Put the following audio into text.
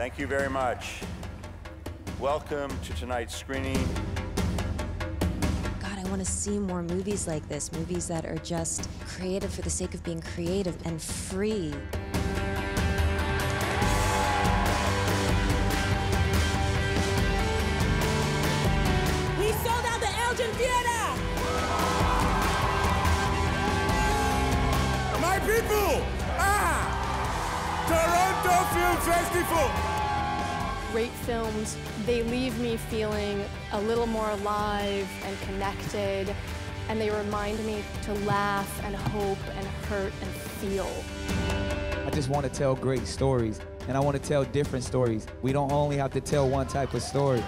Thank you very much. Welcome to tonight's screening. God, I want to see more movies like this, movies that are just creative for the sake of being creative and free. We sold out the Elgin Theater! My people! Ah! Toronto Film Festival. Great films, they leave me feeling a little more alive and connected, and they remind me to laugh and hope and hurt and feel. I just want to tell great stories, and I want to tell different stories. We don't only have to tell one type of story.